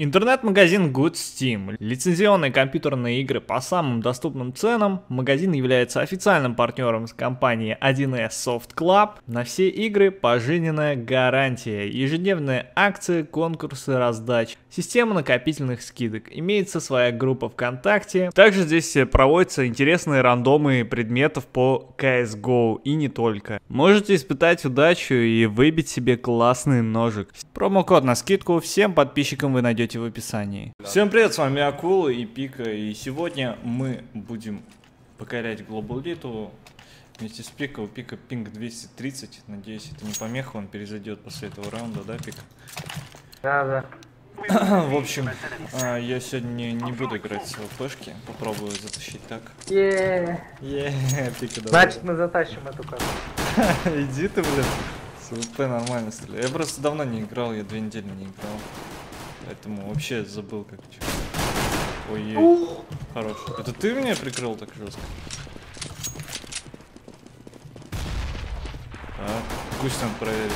Интернет-магазин GoodSteam. Лицензионные компьютерные игры по самым доступным ценам. Магазин является официальным партнером с компанией 1S Soft Club. На все игры пожизненная гарантия. Ежедневные акции, конкурсы, раздачи. Система накопительных скидок. Имеется своя группа ВКонтакте. Также здесь проводятся интересные рандомы предметов по CSGO и не только. Можете испытать удачу и выбить себе классный ножик. Промокод на скидку всем подписчикам вы найдете в описании. Всем привет, с вами Акула и Пика, и сегодня мы будем покорять Global Elite вместе с Пика. У Пика пинг 230, надеюсь, это не помеха, он перезайдет после этого раунда, да, Пик? Да. В общем, я сегодня не буду играть с ЛПшки, попробую затащить так. Пика, давай. Значит, мы затащим эту карту. Иди ты, блин, с ЛП нормально стреляю. Я просто давно не играл, я 2 недели не играл. Поэтому вообще забыл, как чё. Ой-ой, хорош. Это ты меня прикрыл так жестко? А, пусть там проверит.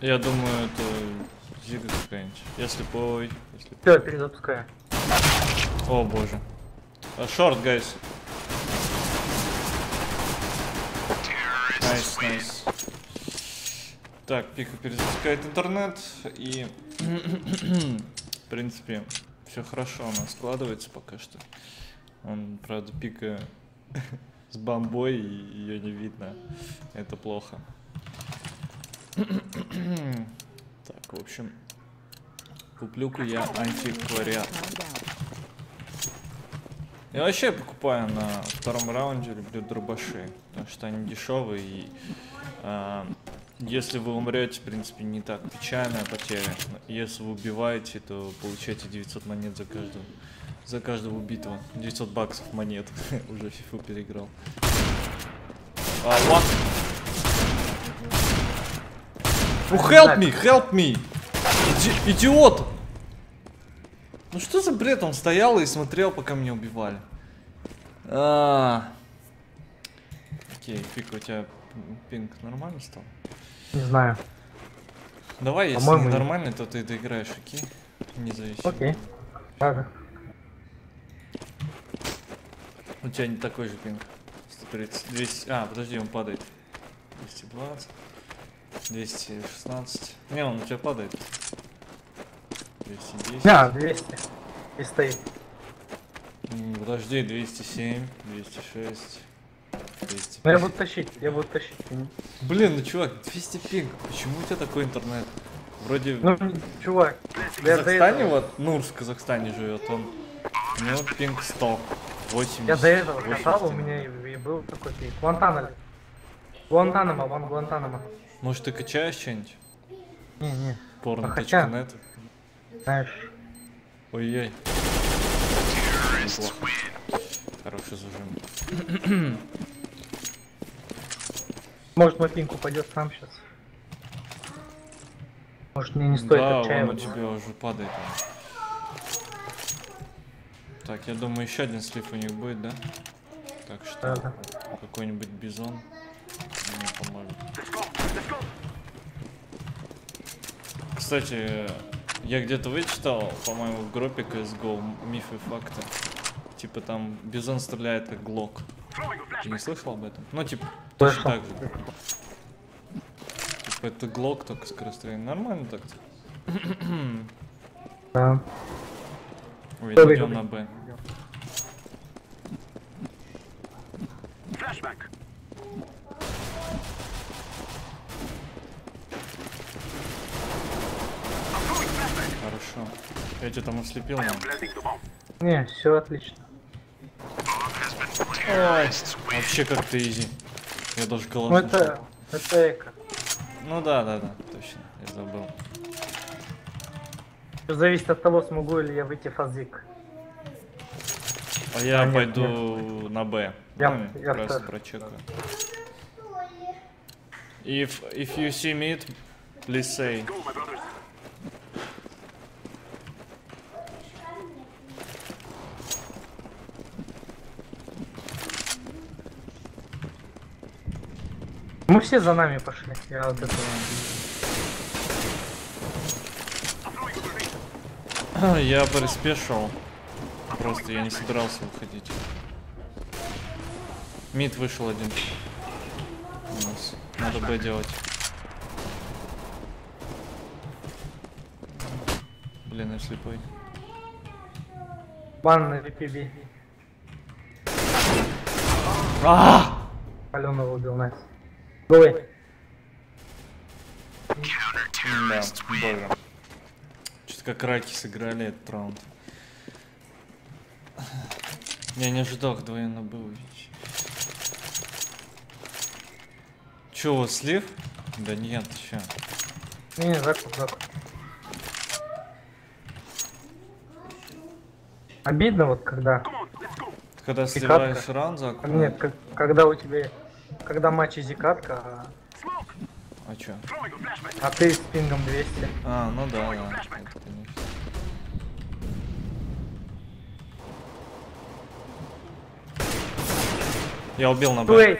Я думаю, это зига какая-нибудь. Если пой. Всё, перезапускаю. О боже. Шорт, гайс. Найс, найс. Так, Пика перезапускает интернет, и в принципе все хорошо у нас складывается пока что. Он, правда, Пика с бомбой, и ее не видно. Это плохо. Так, в общем, куплю-ка я антиквариат. Я вообще покупаю на 2-м раунде, люблю дробаши, потому что они дешевые и... Если вы умрете, в принципе, не так печальная потеря. Если вы убиваете, то получаете 900 монет за каждого убитого. 900 баксов монет. Уже фифу переиграл. What? Oh, help me! Идиот! Ну что за бред? Он стоял и смотрел, пока меня убивали. Окей, Пик, у тебя пинг нормально стал? Не знаю. Давай, если не нормально, то ты доиграешь, окей? Не зависит. Окей. Ага. У тебя не такой же пинг. 130, 200. А, подожди, он падает. 220. 216. Не, он у тебя падает. 210. А, 200. И стоит. Подожди, 207, 206. Ну я буду тащить. Блин, ну чувак, 200 пинг, почему у тебя такой интернет? Вроде... Ну, чувак, в Казахстане, вот Нур в Казахстане живет, он... У него пинг 100, 80. Я до этого катал, у меня и был такой пинг. Гуантанамо. Может, ты качаешь что-нибудь? Не. Порно.нет. Знаешь. Ой-ой. Хороший зажим. Может, мой пинг упадет сам сейчас. Может, мне не стоит отчаиваться. Да, он у тебя уже падает. Так, я думаю, еще один слив у них будет, да? Так что, да. Какой-нибудь бизон мне поможет. Кстати, я где-то вычитал, по-моему, в группе CSGO миф и факты. Типа там бизон стреляет как глок. Ты не слышал об этом? Ну, типа, точно так же. Типа, это глок, только скорострельный. Нормально так-то? Да. Ой, идем на Б. Хорошо. Я тебя там ослепил, но... Не, все отлично. Ой, вообще как-то изи. Я даже голова. Ну это эко. Ну да, точно, я забыл. Все зависит от того, смогу ли я выйти фазик. А я пойду на Б. Я просто прочекаю. If you see me, please say. Мы все за нами пошли. Я вот это... Я приспешил. Просто я не собирался выходить. Мид вышел один. У нас. Надо Б делать. Блин, я слепой. Банный ВПБ. Паленого убил нас. Давай. Да, здорово. Чё-то как раки сыграли этот раунд. Я не ожидал, как двойно был. Че, у вас слив? Да нет, еще. Не, закуп, закуп. Обидно вот когда. Когда сливаешь раунд, закуп. Нет, когда у тебя... Когда матч изи катка, а чё? А ты с пингом 200. А, ну да, да. Я убил на Б.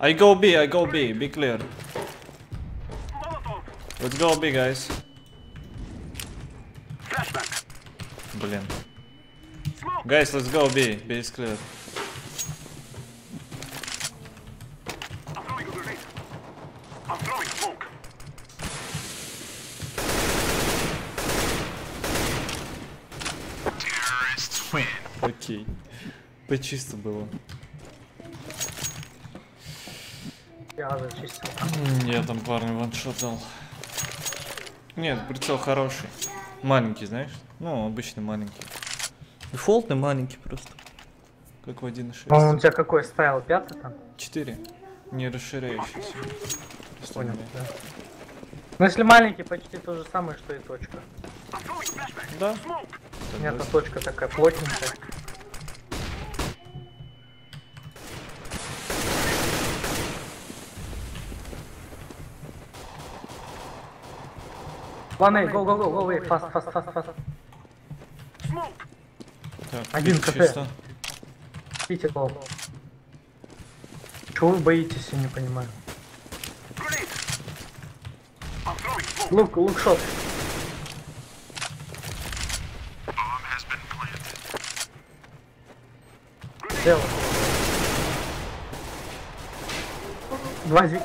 I go B, be clear. Let's go B, guys. Блин. Guys, let's go B, B is clear. Окей. Почисто было. Я зачистил. Я там парню ваншот дал. Нет, прицел хороший. Маленький, знаешь? Ну, обычный маленький. Дефолтный маленький просто. Как в 1.6. По-моему, у тебя какой ставил? 5 там? 4. Не расширяющийся. Понял, да. Ну, если маленький, почти то же самое, что и точка. Да. У меня эта точка такая плотненькая. Ваней, го-го-го, вей, фаст. Один КТ. Пите гол. Чего вы боитесь, я не понимаю. Лук-шот. Дело. Два зик.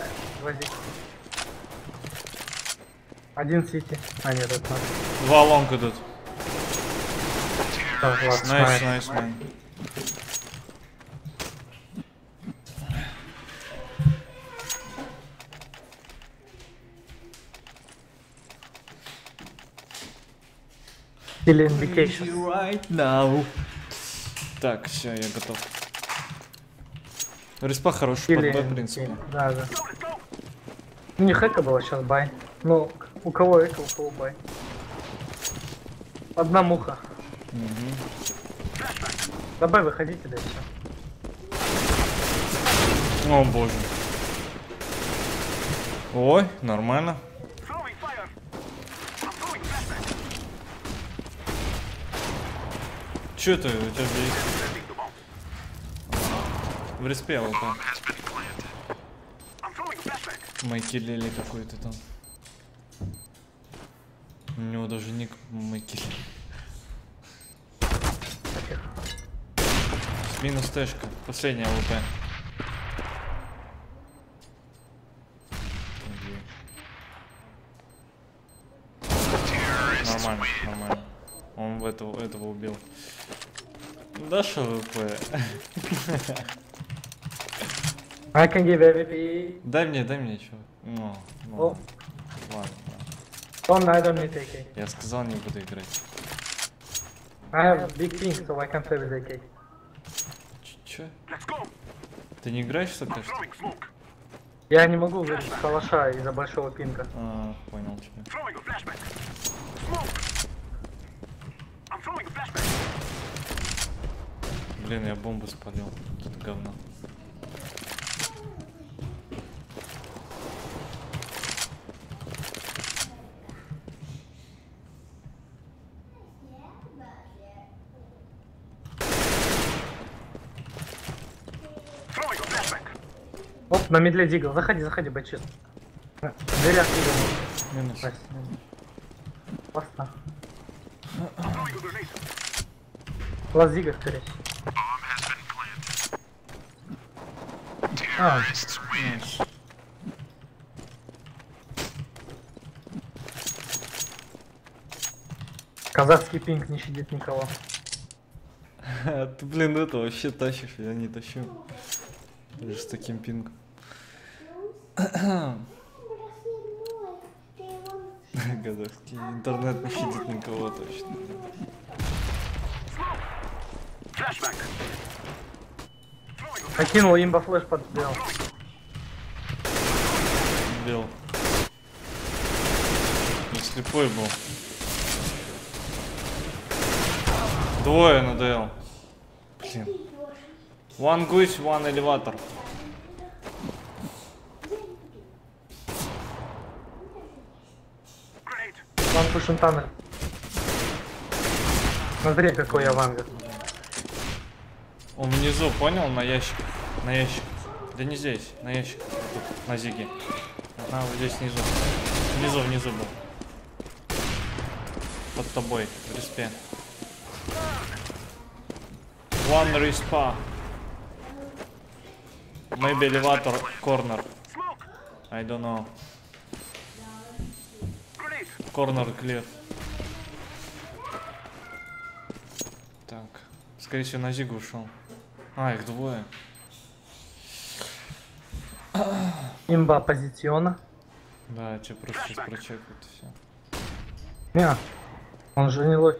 Один сити. А нет, это надо. Два лонг идут. Найс. Так, все, я готов. Респа хороший, под Б, в принципе. Да. У них эко было, сейчас бай. Ну, у кого эко, у кого бай. Одна муха. Давай, выходите, да, все. О, боже. Ой, нормально. Че ты, у тебя же есть? В респе вот там. Майкелели какой-то там. У него даже ник Майкелели. Минус тэшка. Последняя ЛП. Нормально. Он этого убил. Да шо ВП. Дай мне, чувак. Ну. Ладно. Я сказал, не буду играть. Че? Ты не играешь в это? Я не могу выйти с калаша из-за большого пинга. А, понял тебя. Блин, я бомбу спалил. Тут говно. Оп, Азимов на медле дигл. Заходи, заходи, бай чисто. Дверь открыли. Минус. Классно. Класс дигл, скорее. А, нет. Казахский пинг не щадит никого. Ты, блин, это вообще тащишь, я не тащу. Даже с таким пингом. Казахский интернет не щадит никого точно. Покинул, имба флэш подбил. Бил. Не слепой был. Двое надоел. Блин. One goose, one elevator. One push and tunnel. Смотри, какой я ванга. Он внизу, понял? На ящик. На ящик. Да не здесь, на ящик. Тут, на зиге. Ага, вот здесь внизу. Внизу, внизу был. Под тобой, в респе. One respa. Maybe elevator corner. I don't know. Corner clear. Так, скорее всего на зигу ушел. А, их двое. Имба позициона. Да, тебе просто сейчас прочекают и все. Не, он же не лох.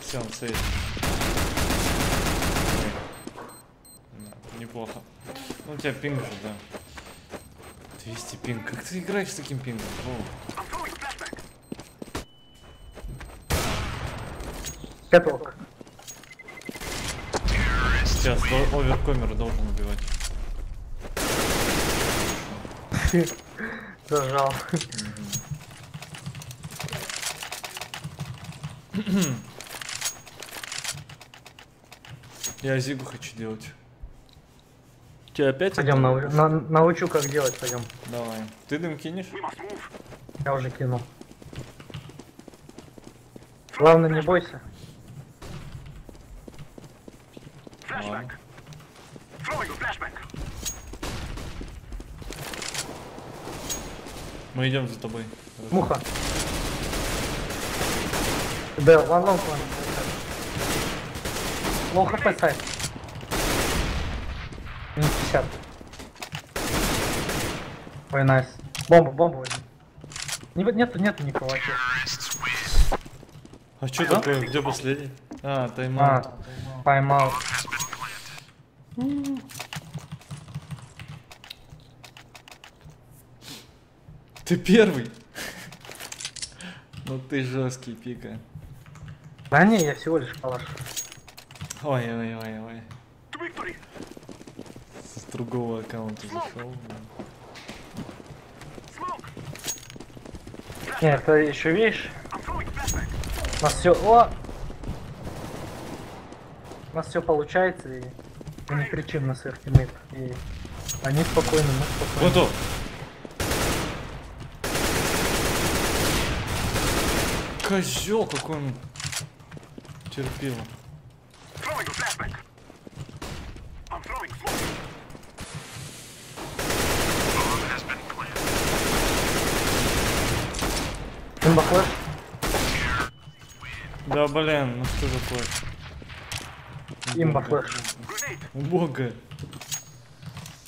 Все, он сейф. Да, неплохо. Ну у тебя пинг же, да. 200 пинг. Как ты играешь с таким пингом? Готов. Сейчас оверкомер должен убивать. Зажал. Я зигу хочу делать. Тебя опять? Пойдем научу как делать, пойдем. Давай. Ты дым кинешь? Я уже кинул. Главное, не бойся. Ладно. Мы идем за тобой. Муха. Да, лонгон. Лоу хп сайт. Минус 50. Ой, найс. Бомба, бомба. Нету никого. А что такое? Где последний? А, тайм-аут. Тайм-аут. Ты первый. Ну ты жесткий, Пика. Да не, я всего лишь палаш. Ой-ой-ой-ой. С другого аккаунта зашел. Нет, ты еще видишь? У нас все. О! У нас все получается, и мы не кричим на своих тиммейтов. И они спокойны, мы спокойны. Готов! Козел, какой он терпил. Бахлэш? Да блин, ну что такое? Им бахлэш. Убого.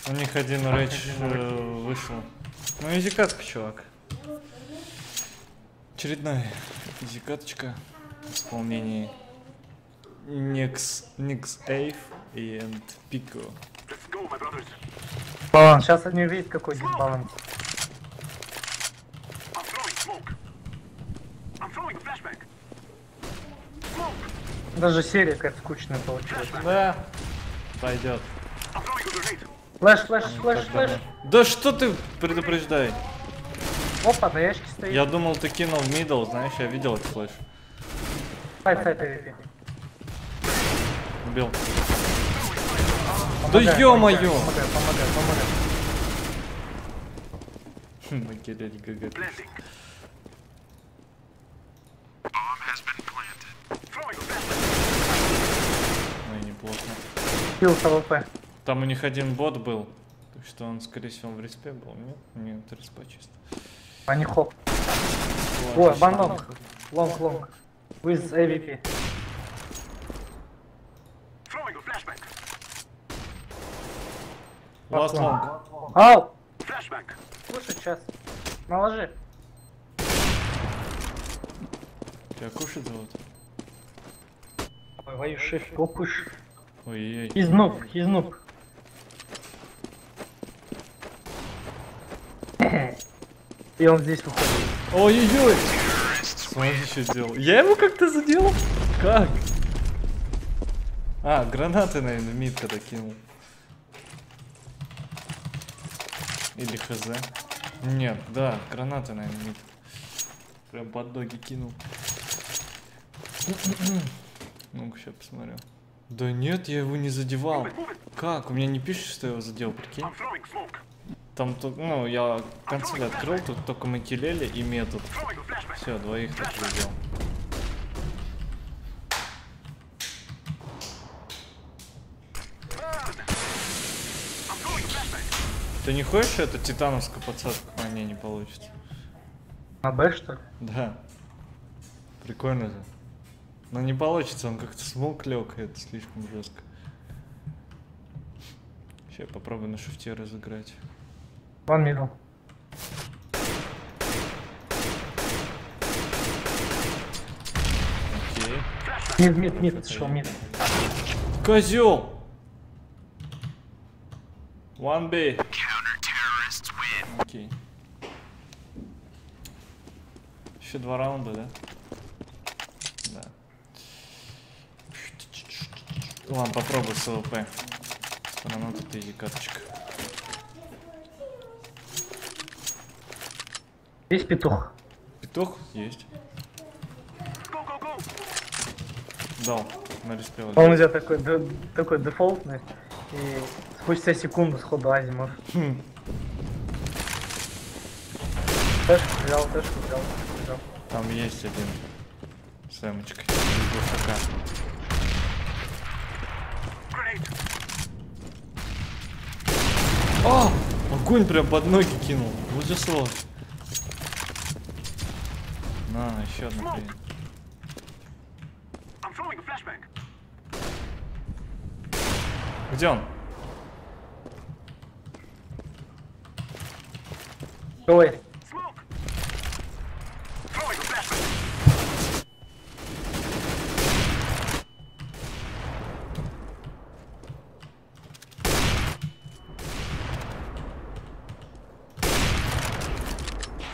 У них один рэч вышел. Ну изикатка, чувак. Очередная изикаточка в исполнении Никс Эйв и Пико. Баланс, сейчас они увидят, какой здесь баланс. Даже серия какая-то скучная получилась. Да. Пойдет. Флэш, флэш, флэш, флэш. Да что ты предупреждай? Опа, на ящике стоит. Я думал, ты кинул в мидл, знаешь, я видел этот флэш. Сайт, сайт, Убил. Помогай, да ё-моё! Помогай, помогай, помогай. Ой, неплохо. Килл ХВП. Там у них один бот был. Так что он, скорее всего, в респе был. Нет, нет, респа чисто. Они хоп. Ой, банок. Лонг. With AVP. Ласт лонг. Ау! Слушай, сейчас. Наложи. Тебя кушать зовут? Твою шеф, кушай. Ой-ой-ой. Изнук. И он здесь уходит. Ой-ой-ой! Смотри, что сделал. Я его как-то заделал? Как? А, гранаты, наверное, мид когда кинул. Или хз. Нет, да, гранаты, наверное, мид. Прям под ноги кинул. Ну-ка, сейчас посмотрю. Да нет, я его не задевал. Как? У меня не пишет, что я его задел, прикинь? Там только, ну, я консоль открыл, тут только Макелеле и метод. Все, двоих так задел. Ты не хочешь эту титановскую подсадку? А, не получится. А Б, что ли? Да. Прикольно же. Но не получится, он как-то смог лег, это слишком жестко. Сейчас я попробую на шифте разыграть. Ван мидл. Окей. Мид, шел мид. Козел! One B. Окей. Еще два раунда, да? Да. Ладно, попробуй с ЛП. Странно, тут иди карточка. Есть петух? Петух? Есть. Дал. На респе. Он у тебя такой дефолтный. И... Спустя секунду сходу Азимов. Тэшку взял. Там есть один. Сэмочка. О! Огонь прям под ноги кинул. Вот же слово. На, еще одна хрень. Где он? Ой.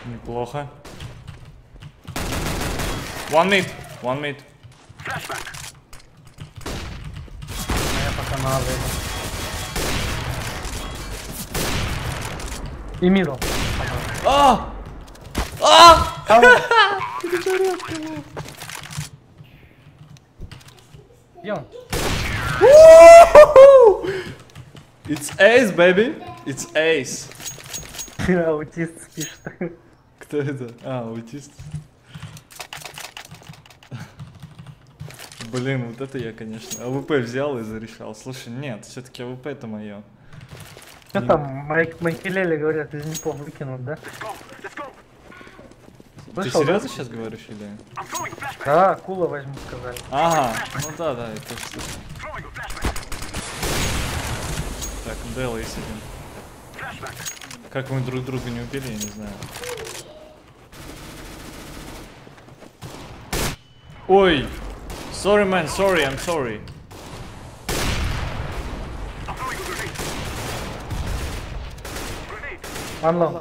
Неплохо. One mid. Я пока надо. И мидл. It's ace, baby. It's ace. Аутист пишет. Кто это? А, аутист. Блин, вот это я, конечно. АВП взял и зарешал. Слушай, нет, все-таки АВП это мое. Что там, Макелеле говорят, из него выкинут, да? Ты серьезно сейчас говоришь или? Да, акула возьму, сказали. Ага, ну да, это все. Так, Дэл есть один. Как мы друг друга не убили, я не знаю. Ой! Sorry, man, sorry, I'm sorry. One low.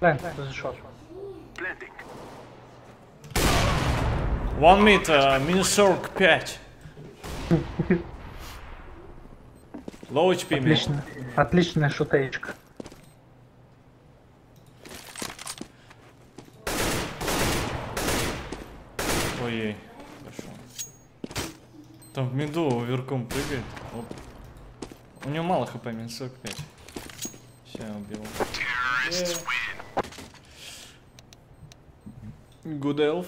Plant, there's a shot. One meter, минусорг 5. Low HP. Отлично. Отличная шутеечка. Ой-ой, хорошо. Там в миду оверком прыгает. Оп. У него мало хп, минус 45. Сейчас я убил. Good elf.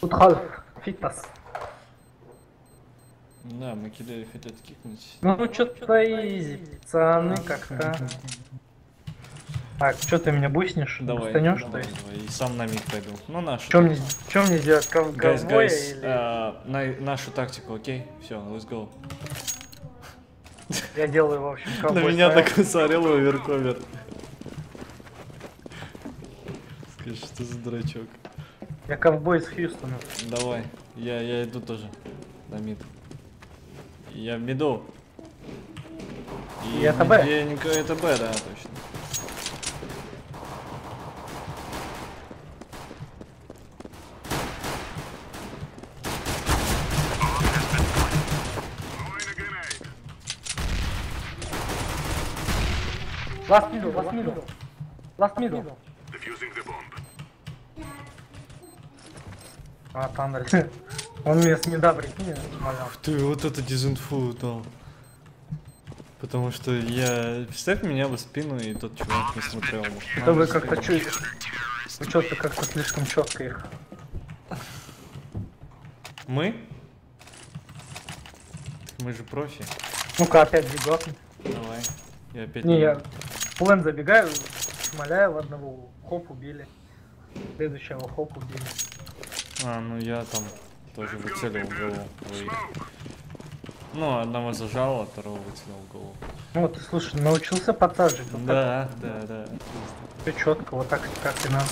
Good half. Фитас. Да, мы кидали, хотят кикнуть. Ну что-то изи, пацаны, как-то. Так, что ты меня буснешь? Давай, встанешь, давай, что ли? Давай. И сам на миг побил. Ну наш. Чем мне делать? Ковбоя или... нашу тактику, окей? Все, let's go. Я делаю, в общем, ковбой. На меня так насорил оверковер. Скажи, что за дурачок. Я ковбой из Хьюстона. Давай, я иду тоже на мид. Я в миду. И это Б? Это Б, да, точно. Last middle. А, там рисует. Он меня с недобрый. Ух ты, вот это дизинфу дал. Потому что я... Представь меня в спину, и тот чувак не смотрел. Да вы как-то чуете. Вы что-то как-то слишком четко их. Мы? Мы же профи. Ну-ка, опять бегал. Давай. Я опять... Не, я... Плэн забегаю, шмаляю одного, хоп убили. Следующего хоп убили. А, ну я там тоже выцелил голову. Ну, одного зажало, а второго выцелил голову. Ну, ты, слушай, научился подсаживать. Вот да, так. Да. Все четко, вот так, как и надо.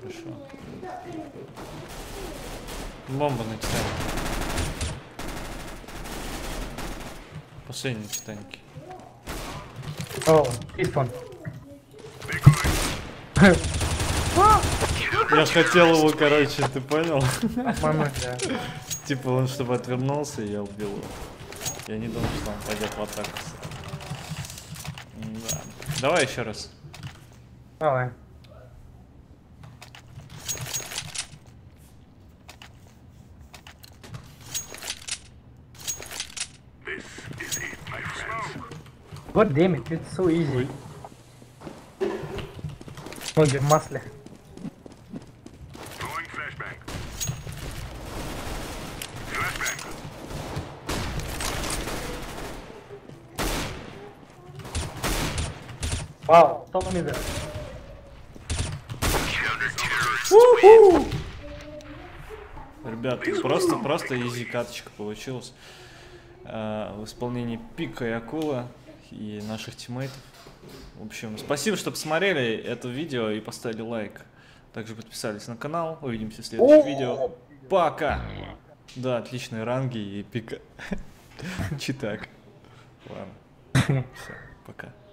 Хорошо. Бомба на тебя. Последний танки. О, испан. Я хотел его, короче, ты понял? Обмануть, да. Типа он чтобы отвернулся, и я убил его. Я не думал, что он пойдет в атаку. Да. Давай еще раз. Давай. God damn it, it's so easy. Ноги в масле. Вау, топ мида. Ребят, просто изи каточка получилась. В исполнении Пика и Акула. И наших тиммейтов. В общем, спасибо, что посмотрели это видео и поставили лайк. Также подписались на канал. Увидимся в следующих видео. Пока! Да, отличные ранги и Пика. Читак. Ладно. Все, пока.